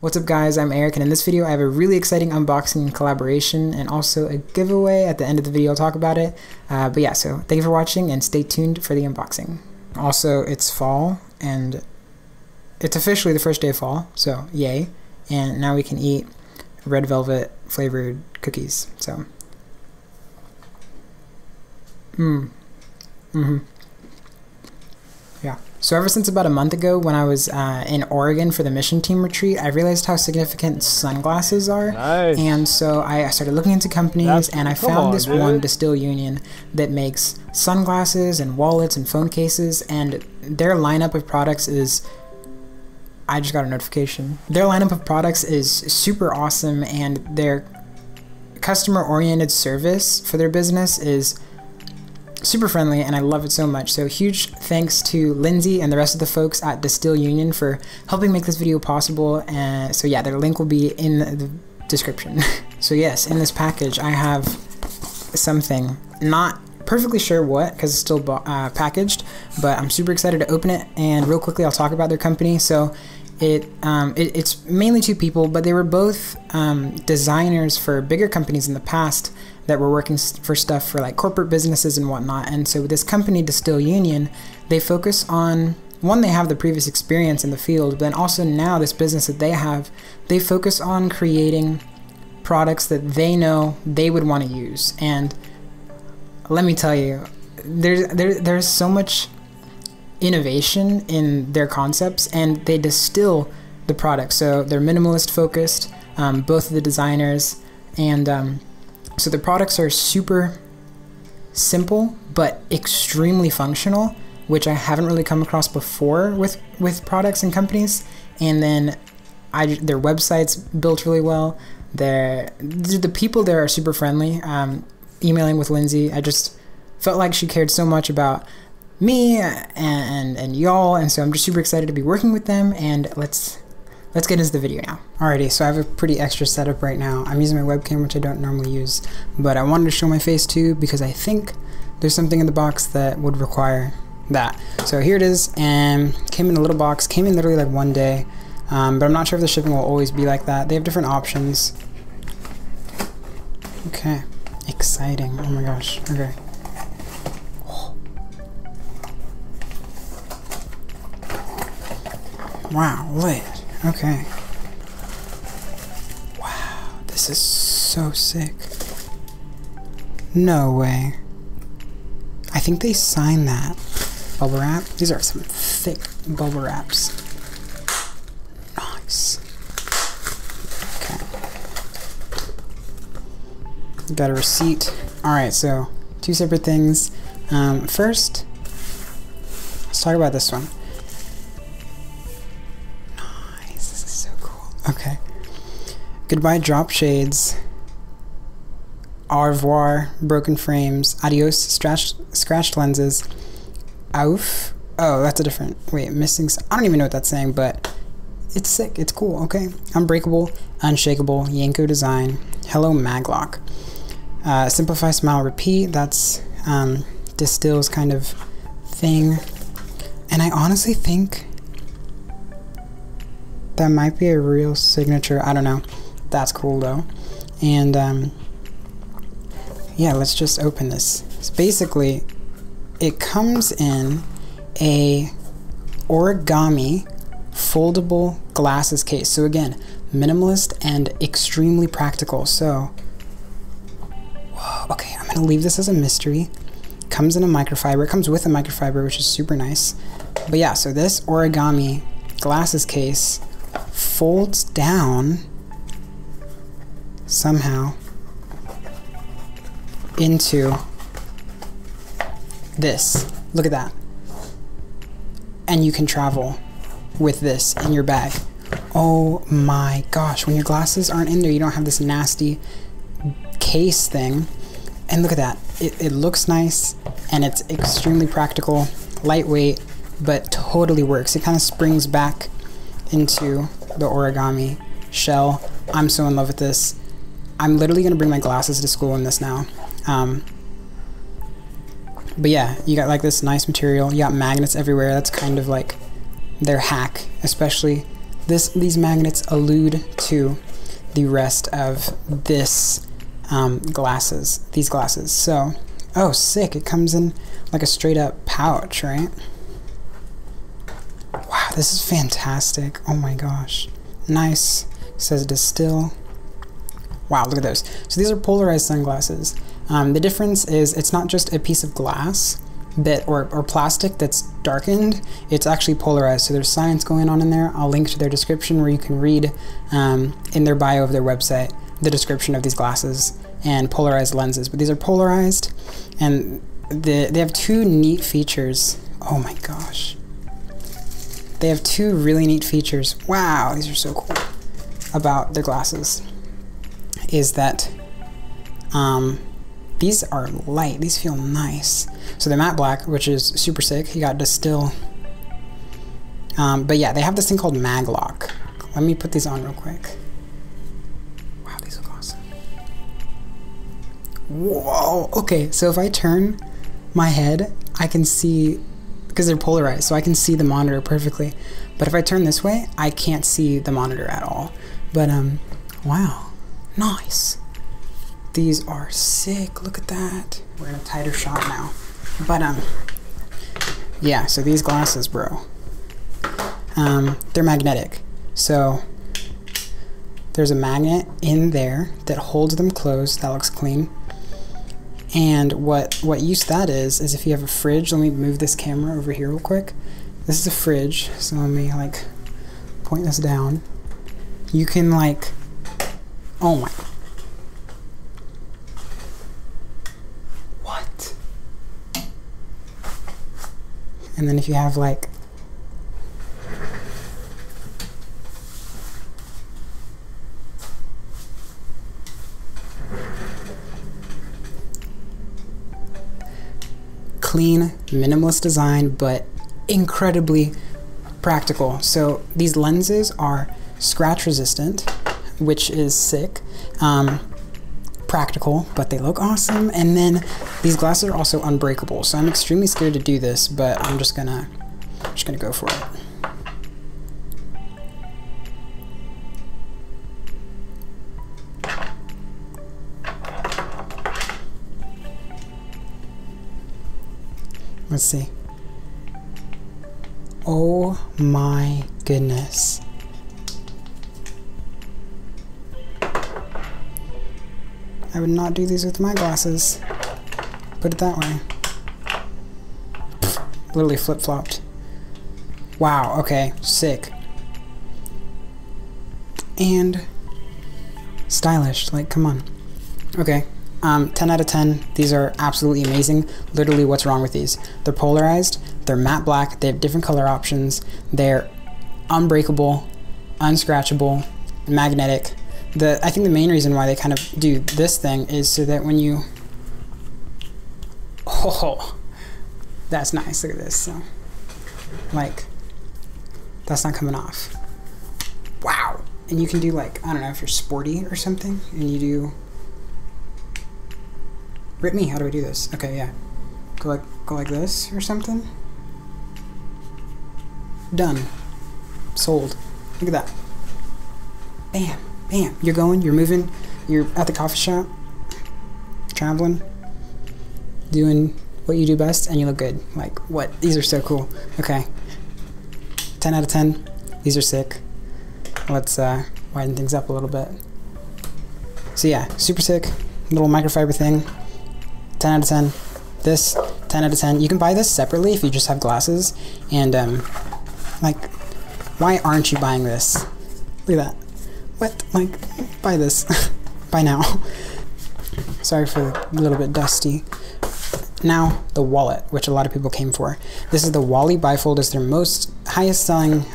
What's up guys, I'm Eric, and in this video I have a really exciting unboxing and collaboration and also a giveaway. At the end of the video I'll talk about it, but yeah, so thank you for watching and stay tuned for the unboxing. Also, it's fall and it's officially the first day of fall, so yay, and now we can eat red velvet flavored cookies, so yeah. So ever since about a month ago when I was in Oregon for the mission team retreat, I realized how significant sunglasses are. Nice. And so I started looking into companies and I found this one, Distil Union, that makes sunglasses and wallets and phone cases, and their lineup of products is... I just got a notification. Their lineup of products is super awesome, and their customer-oriented service for their business is super friendly, and I love it so much. So huge thanks to Lindsay and the rest of the folks at Distil Union for helping make this video possible. And so yeah, their link will be in the description. So yes, in this package I have something, not perfectly sure what because it's still packaged, but I'm super excited to open it. And real quickly I'll talk about their company. So it's mainly two people, but they were both designers for bigger companies in the past that were working for stuff for like corporate businesses and whatnot. And so with this company, Distil Union, they focus on, one, they have the previous experience in the field, but then also now this business that they have, they focus on creating products that they know they would want to use. And let me tell you, there's so much innovation in their concepts, and they distill the product. So they're minimalist focused, both of the designers, and so the products are super simple but extremely functional, which I haven't really come across before with products and companies. And then their website's built really well. The people there are super friendly. Emailing with Lindsay, I just felt like she cared so much about me and y'all, and so I'm just super excited to be working with them. And let's get into the video now. Alrighty, so I have a pretty extra setup right now. I'm using my webcam, which I don't normally use, but I wanted to show my face too because I think there's something in the box that would require that. So here it is, and came in a little box, came in literally like one day, but I'm not sure if the shipping will always be like that. They have different options. Okay, exciting, oh my gosh, okay. Wow, lit. Okay. Wow, this is so sick. No way. I think they signed that. Bubble wrap. These are some thick bubble wraps. Nice. Okay. Got a receipt. Alright, so two separate things. First, let's talk about this one. Okay. Goodbye, drop shades. Au revoir, broken frames. Adios, scratched lenses. Auf. Oh, that's a different. Wait, missing. I don't even know what that's saying, but it's sick. It's cool. Okay. Unbreakable, unshakable. Yanko design. Hello, Maglock. Simplify, smile, repeat. That's Distil's kind of thing. And I honestly think that might be a real signature. I don't know. That's cool though. And yeah, let's just open this. So basically, it comes in a origami foldable glasses case. So again, minimalist and extremely practical. So, whoa, okay, I'm gonna leave this as a mystery. Comes in a microfiber. It comes with a microfiber, which is super nice. But yeah, so this origami glasses case folds down somehow into this. Look at that. And you can travel with this in your bag. Oh my gosh, when your glasses aren't in there, you don't have this nasty case thing. And look at that. It looks nice, and it's extremely practical, lightweight, but totally works. It kind of springs back into the origami shell. I'm so in love with this. I'm literally gonna bring my glasses to school in this now. But yeah, you got like this nice material. You got magnets everywhere. That's kind of like their hack, especially these magnets allude to the rest of this these glasses. So, oh sick, it comes in like a straight up pouch, right? Wow, this is fantastic. Oh my gosh. Nice. It says Distil. Wow, look at those. So these are polarized sunglasses. The difference is it's not just a piece of glass that or plastic that's darkened, it's actually polarized. So there's science going on in there. I'll link to their description where you can read in their bio of their website the description of these glasses and polarized lenses. But these are polarized, and they have two neat features. Oh my gosh. They have two really neat features. Wow, these are so cool about their glasses is that these are light, these feel nice. So they're matte black, which is super sick. You got Distil. But yeah, they have this thing called Maglock. Let me put these on real quick. Wow, these look awesome. Whoa, okay, so if I turn my head, I can see, because they're polarized, so I can see the monitor perfectly. But if I turn this way, I can't see the monitor at all. But wow, nice. These are sick, look at that. We're in a tighter shot now. But yeah, so these glasses, bro, they're magnetic. So there's a magnet in there that holds them closed, that looks clean. And what use that is if you have a fridge, let me move this camera over here real quick. This is a fridge, so let me like point this down. You can like, oh my. And then if you have like, clean, minimalist design, but incredibly practical. So these lenses are scratch resistant, which is sick, practical, but they look awesome. And then these glasses are also unbreakable, so I'm extremely scared to do this, but I'm just gonna go for it. Let's see. Oh my goodness. I would not do these with my glasses. Put it that way. Literally flip-flopped. Wow, okay, sick. And stylish, like, come on. Okay, 10 out of 10, these are absolutely amazing. Literally, what's wrong with these? They're polarized, they're matte black, they have different color options, they're unbreakable, unscratchable, magnetic. I think the main reason why they kind of do this thing is so that when you... Oh, that's nice, look at this. So, like, that's not coming off. Wow. And you can do like, I don't know, if you're sporty or something, and you do, rip me, how do I do this? Okay, yeah. Go like this or something. Done. Sold. Look at that. Bam, bam. You're going, you're moving, you're at the coffee shop, traveling, doing what you do best, and you look good. Like, what? These are so cool. Okay, 10 out of 10. These are sick. Let's widen things up a little bit. So yeah, super sick. Little microfiber thing. 10 out of 10. This, 10 out of 10. You can buy this separately if you just have glasses. And like, why aren't you buying this? Look at that. What? Like, buy this. Buy now. Sorry for a little bit dusty. Now, the wallet, which a lot of people came for. This is the Wally Bifold, is their most highest selling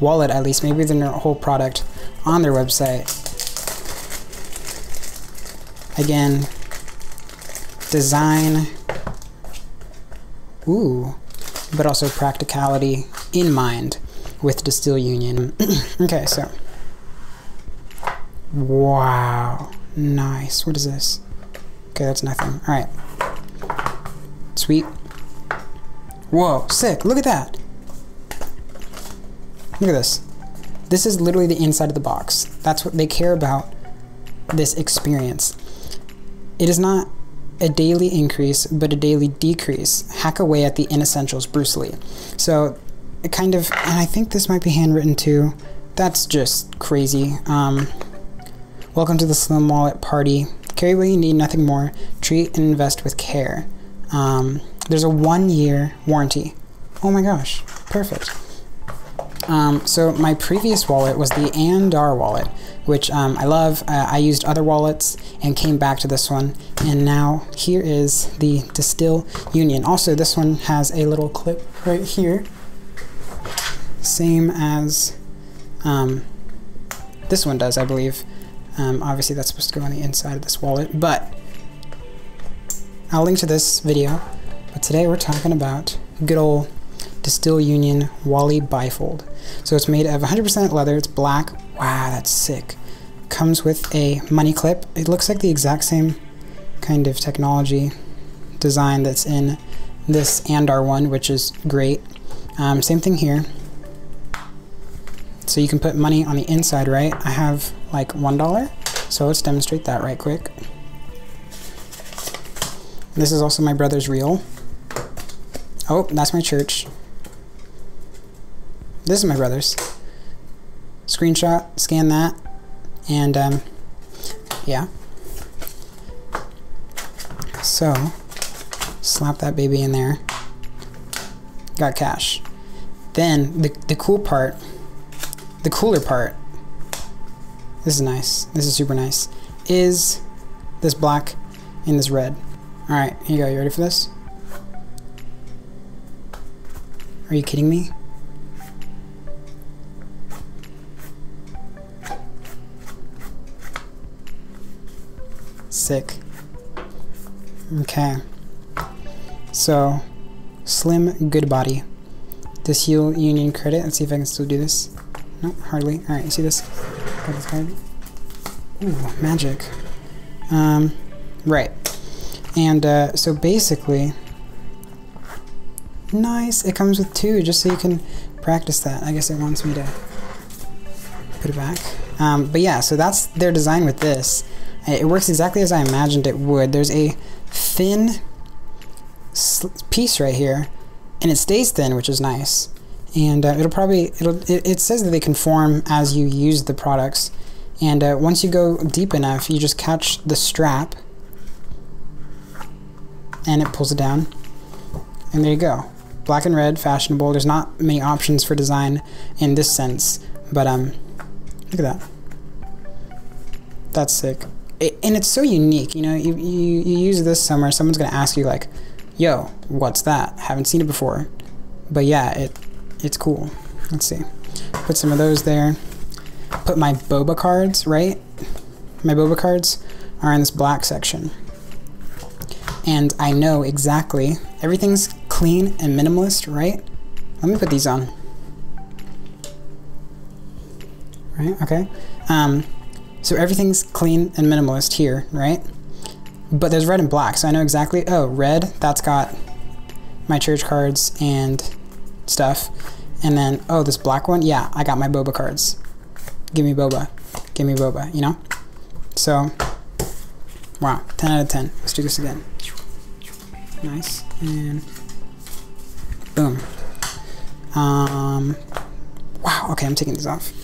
wallet, at least, maybe their whole product on their website. Again, design, ooh, but also practicality in mind with Distil Union. Okay, so, wow, nice. What is this? Okay, that's nothing, all right. Sweet. Whoa, sick, look at that. Look at this. This is literally the inside of the box. That's what they care about, this experience. It is not a daily increase, but a daily decrease. Hack away at the inessentials, Bruce Lee. So it kind of, and I think this might be handwritten too. That's just crazy. Welcome to the Slim Wallet Party. Carry what you need, nothing more. Treat and invest with care. There's a 1-year warranty. Oh my gosh, perfect. So my previous wallet was the Andar wallet, which I love. I used other wallets and came back to this one, and now here is the Distil Union. Also, this one has a little clip right here, same as this one does, I believe. Obviously that's supposed to go on the inside of this wallet, but I'll link to this video. But today we're talking about good old Distil Union Wally Bifold. So it's made of 100% leather, it's black. Wow, that's sick. Comes with a money clip. It looks like the exact same kind of technology design that's in this Andar one, which is great. Same thing here. So you can put money on the inside, right? I have like $1, so let's demonstrate that right quick. This is also my brother's reel. Oh, that's my church. This is my brother's. Screenshot, scan that, and yeah. So, slap that baby in there. Got cash. Then, the cool part, the cooler part, this is nice, this is super nice, is this black and this red. All right, here you go, you ready for this? Are you kidding me? Sick. Okay. So, slim, good body. This Distil Union credit. Let's see if I can still do this. Nope, hardly. All right, you see this? Ooh, magic. Right. And so basically, nice, it comes with 2 just so you can practice that. I guess it wants me to put it back. But yeah, so that's their design with this. It works exactly as I imagined it would. There's a thin piece right here, and it stays thin, which is nice. And it'll probably, it says that they conform as you use the products. And once you go deep enough, you just catch the strap, and it pulls it down. And there you go. Black and red, fashionable. There's not many options for design in this sense, but look at that. That's sick. And it's so unique, you know, you use this somewhere, someone's gonna ask you like, yo, what's that? Haven't seen it before. But yeah, it's cool. Let's see. Put some of those there. Put my boba cards, right? My boba cards are in this black section. And I know exactly, everything's clean and minimalist, right? Let me put these on. Right, okay. So everything's clean and minimalist here, right? But there's red and black, so I know exactly, oh, red, that's got my church cards and stuff. And then, oh, this black one, yeah, I got my boba cards. Give me boba, you know? So, wow, 10 out of 10. Let's do this again. Nice, and boom. Wow, okay, I'm taking these off.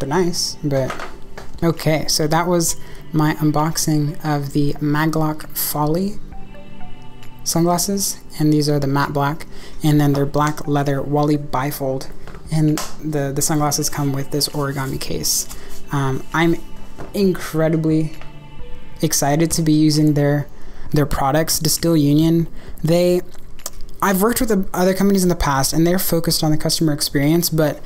They're nice, but okay, so that was my unboxing of the Maglock Folly sunglasses, and these are the matte black, and then their black leather Wally Bifold, and the sunglasses come with this origami case. I'm incredibly excited to be using their products, Distil Union. I've worked with other companies in the past, and they're focused on the customer experience, but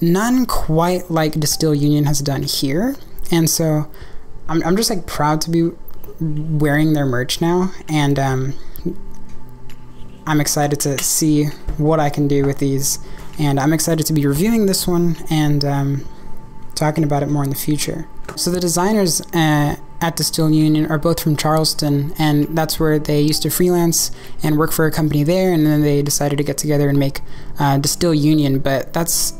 none quite like Distil Union has done here. And so I'm just like proud to be wearing their merch now, and I'm excited to see what I can do with these, and I'm excited to be reviewing this one and talking about it more in the future. So the designers at Distil Union are both from Charleston, and that's where they used to freelance and work for a company there, and then they decided to get together and make Distil Union. But that's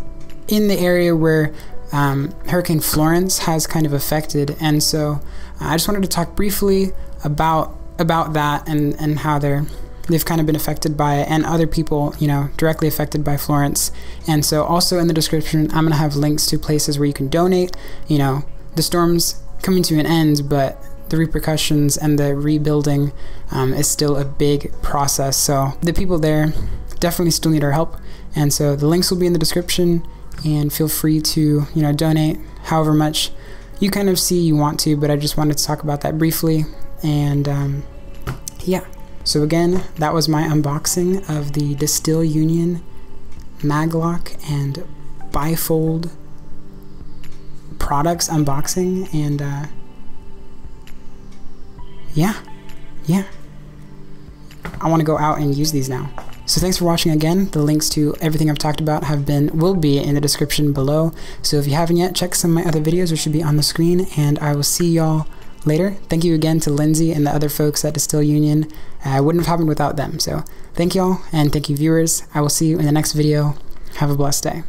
in the area where Hurricane Florence has kind of affected. And so I just wanted to talk briefly about that and how they've kind of been affected by it, and other people, you know, directly affected by Florence. And so also in the description, I'm going to have links to places where you can donate. You know, the storm's coming to an end, but the repercussions and the rebuilding is still a big process. So the people there definitely still need our help. And so the links will be in the description, and feel free to, you know, donate however much you kind of see you want to, but I just wanted to talk about that briefly. And yeah. So again, that was my unboxing of the Distil Union Maglock and Bifold products unboxing, and yeah, I want to go out and use these now. So thanks for watching again. The links to everything I've talked about will be in the description below. So if you haven't yet, check some of my other videos, which should be on the screen, and I will see y'all later. Thank you again to Lindsay and the other folks at Distil Union. I wouldn't have happened without them. So thank y'all, and thank you viewers. I will see you in the next video. Have a blessed day.